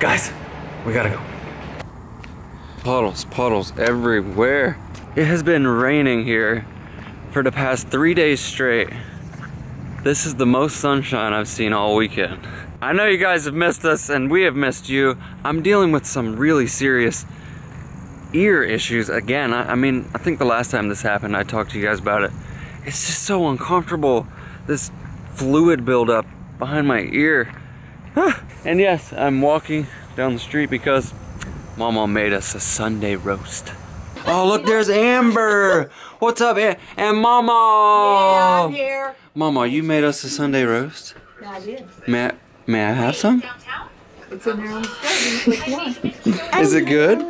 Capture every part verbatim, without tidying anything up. Guys, we gotta go. Puddles, puddles everywhere. It has been raining here for the past three days straight. This is the most sunshine I've seen all weekend. I know you guys have missed us and we have missed you. I'm dealing with some really serious ear issues again. I, I mean, I think the last time this happened, I talked to you guys about it. It's just so uncomfortable, this fluid buildup behind my ear. And yes, I'm walking down the street because Mama made us a Sunday roast. Oh, look, there's Amber. What's up, Am and Mama? Yeah, I'm here. Mama, you made us a Sunday roast? Yeah, I did. May I, may I have some? It's in there on the side. Is it good?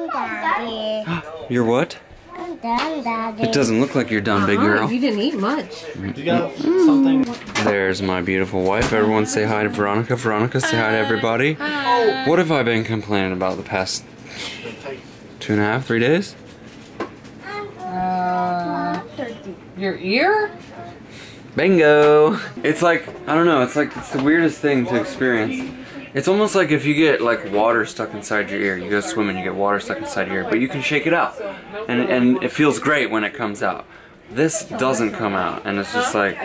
You're what? I'm done, Daddy. It doesn't look like you're done, uh-huh, big girl. You didn't eat much. You got something. There's my beautiful wife. Everyone say hi to Veronica. Veronica, say hi to everybody. Hi. What have I been complaining about the past two and a half, three days? Uh, your ear? Bingo! It's like, I don't know, it's like, it's the weirdest thing to experience. It's almost like if you get like water stuck inside your ear, you go swim and you get water stuck inside your ear, but you can shake it out. And, and it feels great when it comes out. This doesn't come out, and it's just like,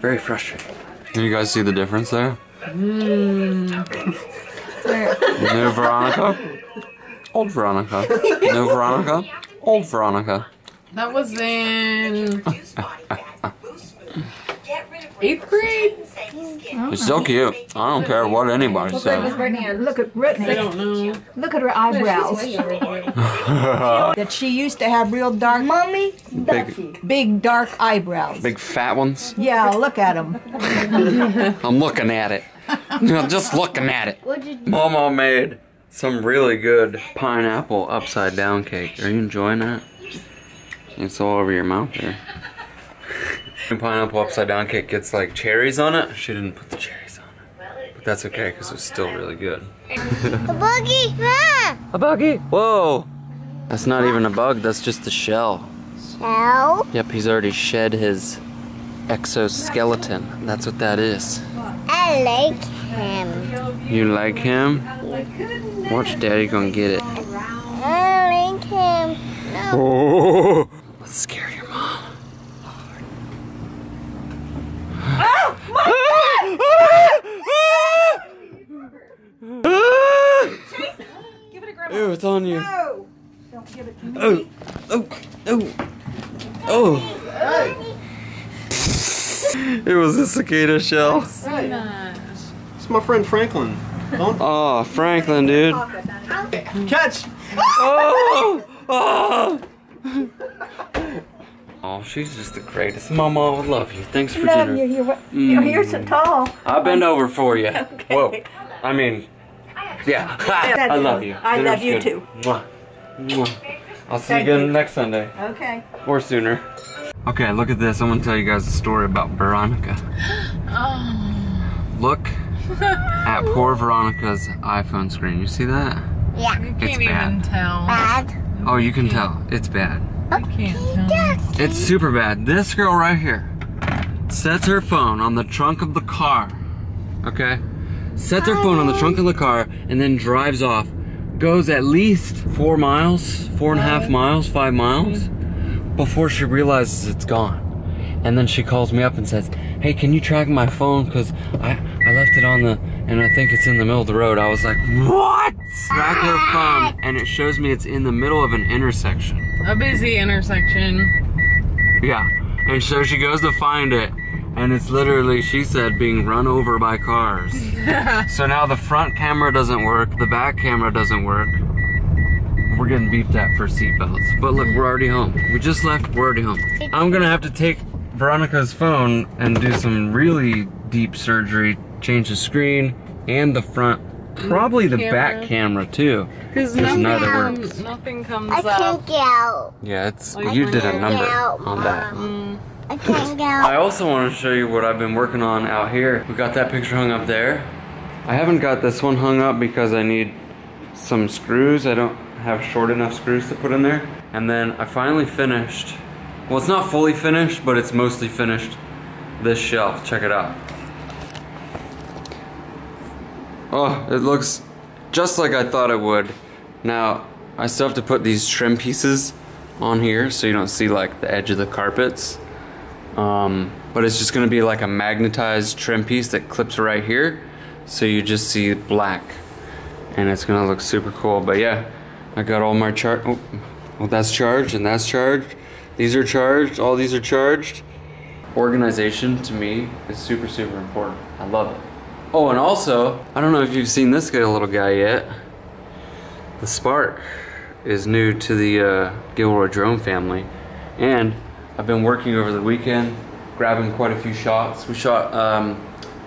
very frustrating. Can you guys see the difference there? Mm. New Veronica? Old Veronica. New Veronica? Old Veronica. That was in eighth grade. It's so cute. I don't care what anybody look says. At look at Brittany. Look at her eyebrows. That she used to have real dark, mommy, big, big dark eyebrows. Big fat ones. Yeah, look at them. I'm looking at it. I'm just looking at it. Mama made some really good pineapple upside down cake. Are you enjoying that? It's all over your mouth there. Pineapple upside down cake gets like cherries on it. She didn't put the cherries on it. But that's okay because it's still really good. A buggy! Ah! A buggy! Whoa! That's not even a bug, that's just the shell. Shell? Yep, he's already shed his exoskeleton. That's what that is. I like him. You like him? Watch Daddy gonna get it. I like him. No. Oh, let's scare your mom. Oh my God! Chase, give it a grab. Ew, it's on you. No. Don't give it to me. Oh, oh, oh, oh. Hey. It was a cicada shell. Hey. It's my friend Franklin. Oh, Franklin, dude. Catch! Oh! Oh. Oh, she's just the greatest. Mama, I love you. Thanks for love dinner. Love you. You're, mm. Your hair's so tall. I'll bend over for you. Okay. Whoa. I mean, yeah. I love you. I Dinner's love you good. Too. Mwah. Mwah. I'll see Thank you again you. Next Sunday. Okay. Or sooner. Okay, look at this. I'm going to tell you guys a story about Veronica. Oh. Look at poor Veronica's iPhone screen. You see that? Yeah. You can't it's bad. Even tell. Bad. Oh, you can tell. It's bad. I can't tell. It's super bad. This girl right here sets her phone on the trunk of the car. Okay? Sets her phone on the trunk of the car and then drives off. Goes at least four miles, four and a half miles, five miles, before she realizes it's gone. And then she calls me up and says, hey, can you track my phone? Because I, I left it on the, and I think it's in the middle of the road. I was like, what? Track her phone, and it shows me it's in the middle of an intersection. A busy intersection. Yeah, and so she goes to find it, and it's literally, she said, being run over by cars. So now the front camera doesn't work, the back camera doesn't work. We're getting beeped at for seatbelts. But look, we're already home. We just left, we're already home. I'm gonna have to take Veronica's phone and do some really deep surgery, change the screen and the front, probably the, the back camera too, because nothing, um, nothing comes I can't up. Get out. Yeah, it's I you did a number out, on that. Mm. I can't get out. I also want to show you what I've been working on out here. We got that picture hung up there. I haven't got this one hung up because I need some screws. I don't have short enough screws to put in there. And then I finally finished. Well, it's not fully finished, but it's mostly finished. This shelf, check it out. Oh, it looks just like I thought it would. Now, I still have to put these trim pieces on here so you don't see like the edge of the carpets. Um, but it's just gonna be like a magnetized trim piece that clips right here. So you just see black and it's gonna look super cool. But yeah, I got all my char- oh, well that's charged and that's charged. These are charged, all these are charged. Organization to me is super, super important. I love it. Oh, and also, I don't know if you've seen this little guy yet. The Spark is new to the uh, Gilroy drone family, and I've been working over the weekend, grabbing quite a few shots. We shot um,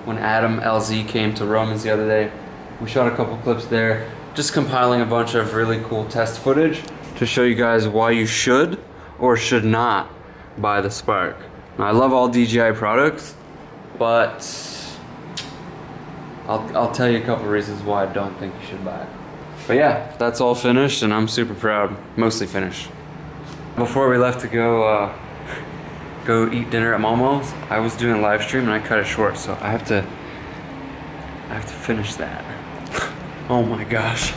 when Adam L Z came to Romans the other day. We shot a couple clips there, just compiling a bunch of really cool test footage to show you guys why you should or should not buy the Spark. Now, I love all D J I products, but I'll, I'll tell you a couple reasons why I don't think you should buy it. But yeah, that's all finished and I'm super proud. Mostly finished. Before we left to go uh, go eat dinner at Momo's, I was doing a live stream and I cut it short, so I have to I have to finish that. Oh my gosh.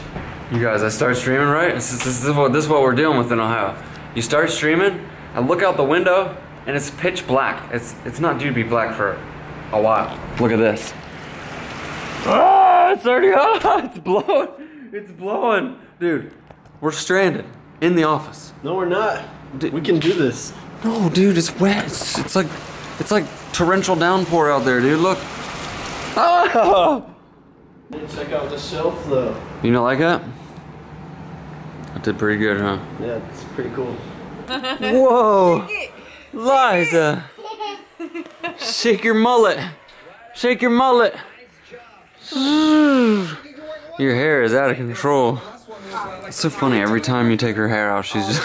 You guys, I start streaming, right? This is, this is what this is what we're dealing with in Ohio. You start streaming, I look out the window, and it's pitch black. It's it's not due to be black for a while. Look at this. Ah, it's already hot, it's blowing. It's blowing. Dude, we're stranded in the office. No, we're not. D we can do this. No, dude, it's wet. It's, it's like it's like torrential downpour out there, dude. Look. Oh! Check out the shelf, though. You don't like that? I did pretty good, huh? Yeah, it's pretty cool. Whoa! Liza! Shake your mullet. Shake your mullet. Your hair is out of control. It's so funny, every time you take her hair out, she's just...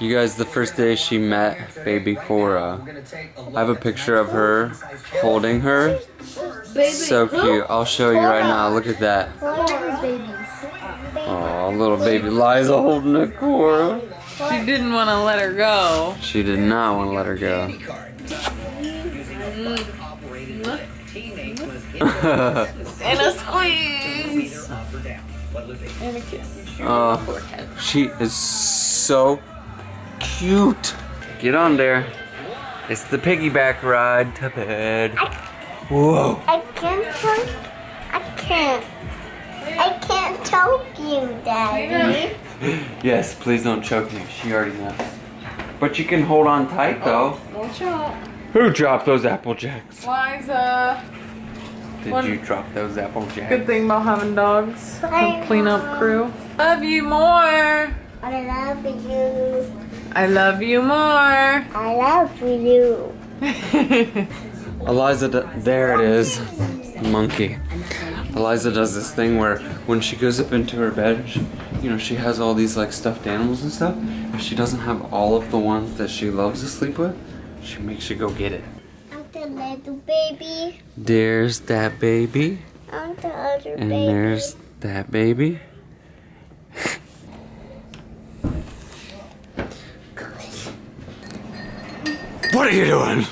You guys, the first day she met baby Cora, I have a picture of her holding her. So cute. I'll show you right now. Look at that. Oh, little baby Liza holding a Cora. She didn't want to let her go. She did not want to let her go. And a squeeze. And a kiss. Uh, she is so cute. Get on there. It's the piggyback ride to bed. Whoa. I can't talk. I can't. I can't choke you, Daddy. Yes, please don't choke me. She already knows. But you can hold on tight, though. Don't choke. Who dropped those Apple Jacks? Liza. Did One, you drop those Apple Jacks? Good thing about having dogs. I clean up crew. Love you more. I love you. I love you more. I love you. Eliza, there it is. Monkey. Eliza does this thing where when she goes up into her bed, she, you know, she has all these like stuffed animals and stuff. If she doesn't have all of the ones that she loves to sleep with, she makes you go get it. Little baby. There's that baby. I'm the other and baby. There's that baby. Girls. What are you doing?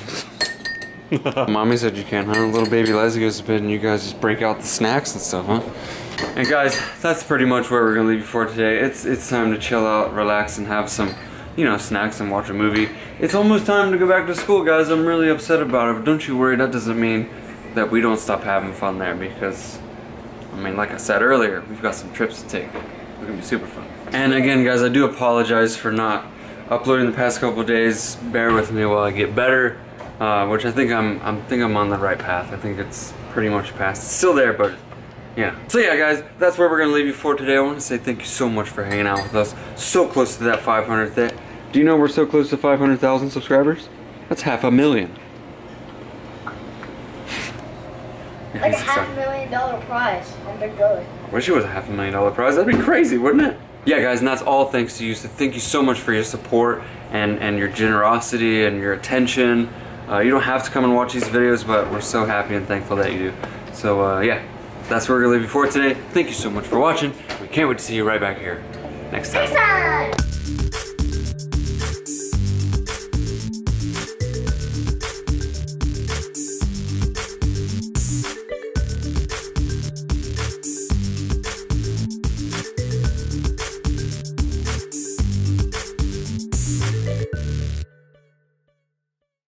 Mommy said you can't, huh? Little baby Leslie goes to bed and you guys just break out the snacks and stuff, huh? And guys, that's pretty much where we're gonna leave you for today. It's it's time to chill out, relax, and have some, you know, snacks and watch a movie. It's almost time to go back to school, guys. I'm really upset about it, but don't you worry, that doesn't mean that we don't stop having fun there, because, I mean, like I said earlier, we've got some trips to take. They're gonna be super fun. And again, guys, I do apologize for not uploading the past couple days. Bear with me while I get better, uh, which I think I'm, I'm think I'm on the right path. I think it's pretty much past. It's still there, but yeah. So yeah, guys, that's where we're gonna leave you for today. I want to say thank you so much for hanging out with us. So close to that five hundredth day. Do you know we're so close to five hundred thousand subscribers? That's half a million. Yeah, like a half a million dollar prize on Big Brother. I wish it was a half a million dollar prize. That'd be crazy, wouldn't it? Yeah, guys, and that's all thanks to you. So thank you so much for your support and, and your generosity and your attention. Uh, you don't have to come and watch these videos, but we're so happy and thankful that you do. So uh, yeah, that's where we're gonna leave you for today. Thank you so much for watching. We can't wait to see you right back here next time. Next time.